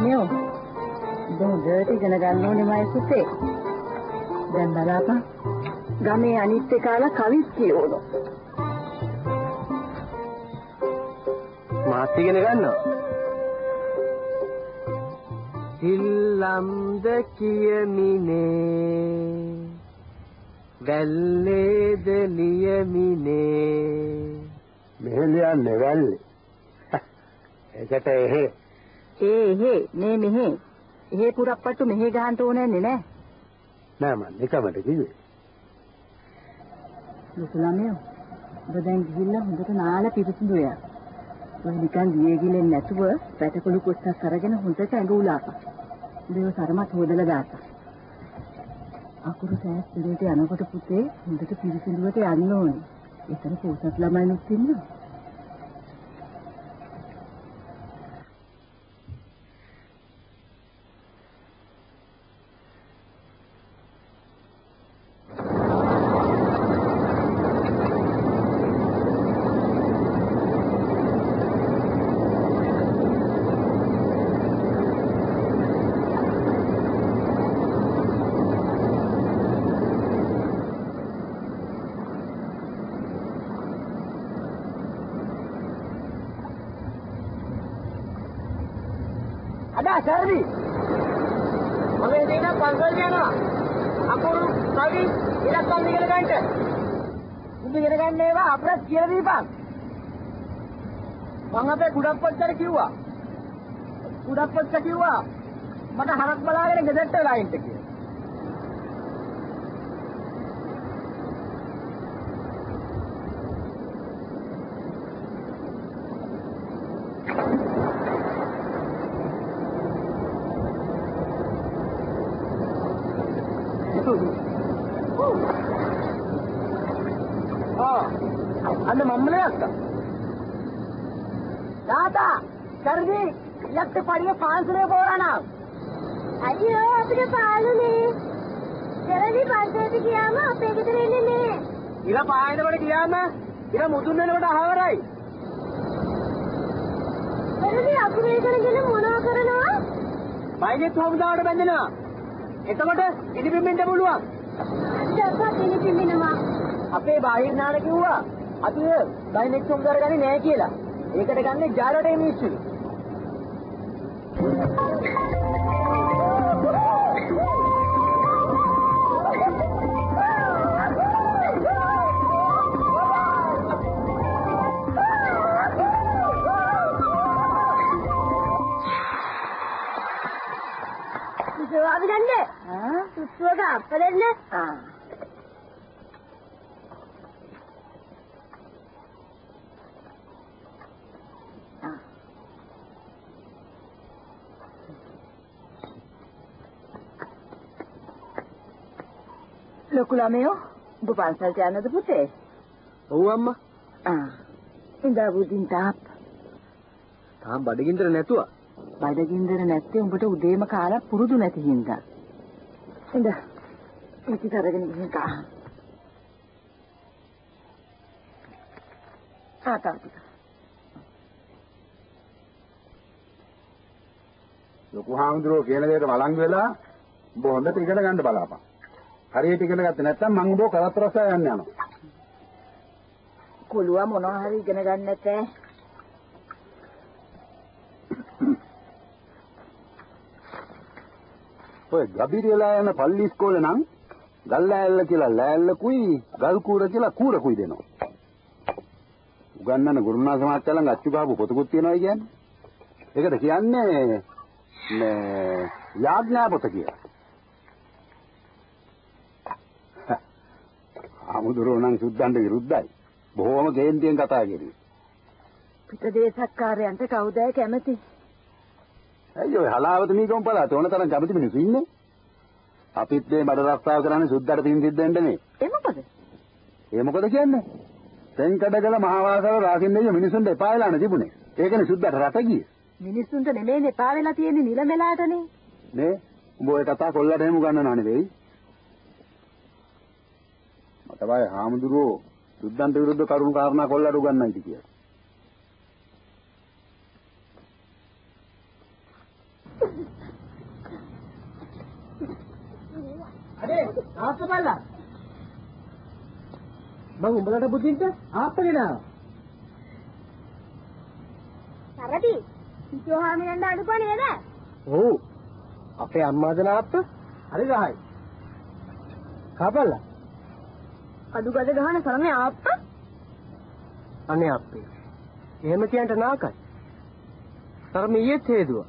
아니요. 너무 늦게 지나가려니 마이스세. 난 나라파. 감에 안 있대 가라 가위치 오노. මාත්‍යගෙන ගන්නවා. හිල්ලම්ද කියමිනේ වැල්ලේද නියමිනේ මෙහෙලියා නෙවැල්ලේ එකට එහෙ එහෙ මේ මෙහෙ එහෙ පුරප්පට්ටු මෙහෙ ගහන්න ඕනන්නේ නෑ නෑ මන් එකමද කිව්වේ මුස්ලාමියෝ බදෙන් ගිහිල්ලා හොඳට නාලා පිරිසිදු වෙනවා निकान दिए गिले नतुव पैटकुलू कुछ ना सरजन होते टैंगू लाता देव सरमा थोड़ा लगाता आकुरो सायस तेरे ते आना कोटे पुते उनके तो पीड़ित लोगों ते आने हों इतने पोषण लमाएं निकली ना गुडपत्ता क्यों हुआ मत हरक बला के गजट लाइन तक अंदर मम्मी आता दादा सर्दी लग पड़े पांच ले बोरा ना अयो अपने पालू ने सर्दी पंचायत किया ना पेट रहने ने इला पाए ने बड़े किया ना इला मुदुन ने बड़ा हावराई सर्दी अपने करने के लिए मोना करना भाई ने तो हम दावड़ बंद ना ऐसा मटे इन्हीं पिम्मी ने बोलूँगा जब तक इन्हीं पिम्मी ना माँ अपने बाहर ना रखी हुआ अतुल भाई ने तो हम दावड़ करने नहीं किया ला एक गाने जारा टाइम आप ලොකුළමයෝ ඔබ පන්සලට යන්නද පුතේ? ඔව් අම්මා. ඉඳා බුදින් තාප්. තාම බඩගින්දර නැතුව. බඩගින්දර නැත්තේ උඹට උදේම කාලා පුරුදු නැති හින්දා. ඉඳා. ඉති කරගෙන ගිහින් කා. ආතත්. ලොකු හාමුදුරුවෝ කියන දේට වළංගු වෙලා උඹ හොඳට ඉගෙන ගන්න බලාපන්. හරියට ඉගෙන ගත්තේ නැත්නම් මං උඹව කරතරසා යන්න යනවා. කොළුවා මොනවා හරි ඉගෙන ගන්න නැතේ. ඔය ගබිරියලා යන පල්ලි ඉස්කෝලේ නම් ගල්ලාල්ල කියලා ලෑල්ලකුයි ගල් කූර කියලා කූරකුයි දෙනවා. උගන්නන ගුරුනා සමාජය ළඟ අච්චු ගහපු පොතකුත් තියෙනවා කියන්නේ. ඒකට කියන්නේ මේ යාඥා පොත කියලා. आमुदुरोणं सुद्धांड विरुद्धයි බොහෝම ගේන්තියෙන් කතා කරේ පිටදේශකාරයන්ට කවුද කැමති අයියෝ හලාවත නීගම් බලත ඕන තරම් කැමති මිනිස්සු ඉන්නේ අපිත් මේ බඩ රස්සාව කරන්නේ සුද්දාට පින් දෙන්න නෙමෙයි ඒ මොකද කියන්නේ තෙන්කඩගල මහාවාසල රාසින්නේ මිනිසුන්ට එපා වෙලා නැති තිබුණේ ඒකනේ සුද්දාට රට ගියේ මිනිසුන්ට නෙමෙයි එපා වෙලා තියෙන්නේ නිලමෙලාටනේ නේ උඹ ඔය කතා කොල්ලට එහෙම ගන්නව නෙවෙයි तबाय हामुदुरो सुद्धांत विरुद्ध करुण कारण कोल्ला रुगन्ना इति किया आपको මම උඹලට බුදින්ට ආපගෙන ආවා. තරටි. සිතුහාමිනන්ට අඩුපා නේද? ඔව්. අපේ අම්මාද නාත්ත? හරි ගහයි. කපල්ලා. අඩුගඩ ගහන සරමේ ආප්ප? අනේ ආප්පේ. එහෙම කියන්ට නාකයි. සරමේ ඊයේ තේදුවා.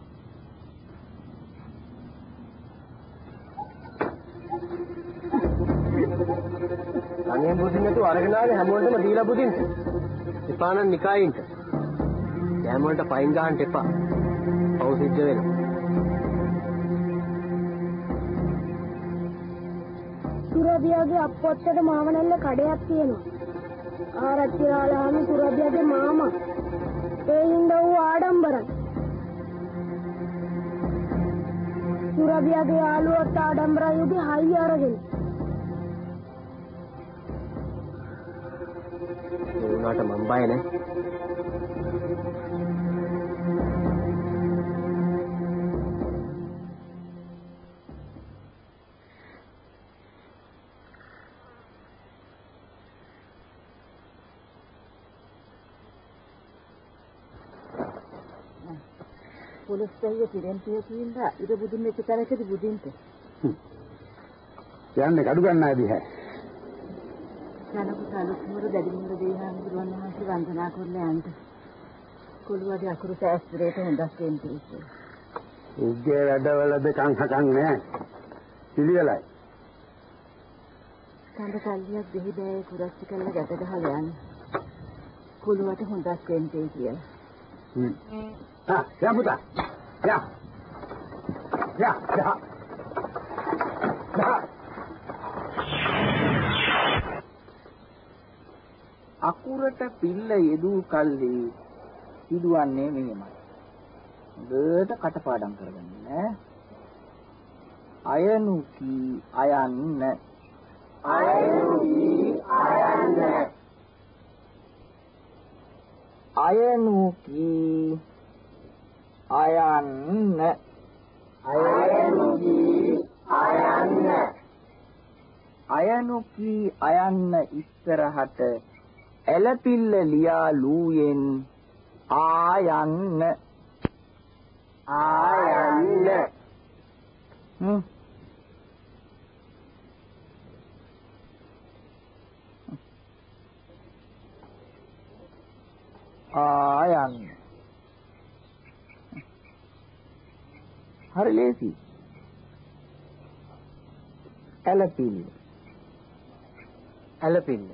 අනේ බුදින්න තු අරගෙන ආවේ හැමෝටම දීලා බුදින්න. ඉපානන් නිකායින්ට. හැම වලට පයින් ගන්න එපා. පව් සිද්ධ වෙනවා. සුරබියාගේ අප්පොත්තට මාවනල්ල කඩයක් තියෙනවා. ආරච්චිලාලාම සුරබියාගේ මාමා. ඒ හින්දා ඌ ආඩම්බරයි. සුරබියාගේ යාළුවත් ආඩම්බරයි උගේ හයි අරගෙන. उनाट मंबाई ने पुलिस चाहिए तिरंती है तीन था इधर बुद्धि में कितना है कि बुद्धि में क्या ने काटू करना है भी है नानकु तालुकुमर दडिमुर देहान गुरुवन महाशि वंदना करले अंत कोलुवाडी अकुरु සෑස්තරේට හොඳක් වෙන්න තියෙන්නේ. උගේ වැඩවලද කංහකන් නෑ. පිළිවෙලයි. කන්ද කල්ලියක් දෙහි බෑයේ කුරස්ටි කරලා ගැට ගහලා යන්න. කොලුවට හොඳක් වෙන්න කියලා. ආ, යා පුතා. යා. යා, යා. යා. අකුරට පිල්ල යෙදූ කල්ලි හිදුවන්නේ මෙහෙමයි. හොඳට කටපාඩම් කරගන්න ඈ. අයනු කී අයන්න. අයනු කී අයන්න. අයනු කී අයන්න. අයනු කී අයන්න. අයනු කී අයන්න ඉස්සරහට එලපිල්ල ලියා ලූයෙන් ආයන්න ආයන්න ආයන්න හරි ලේසි එලපිල්ල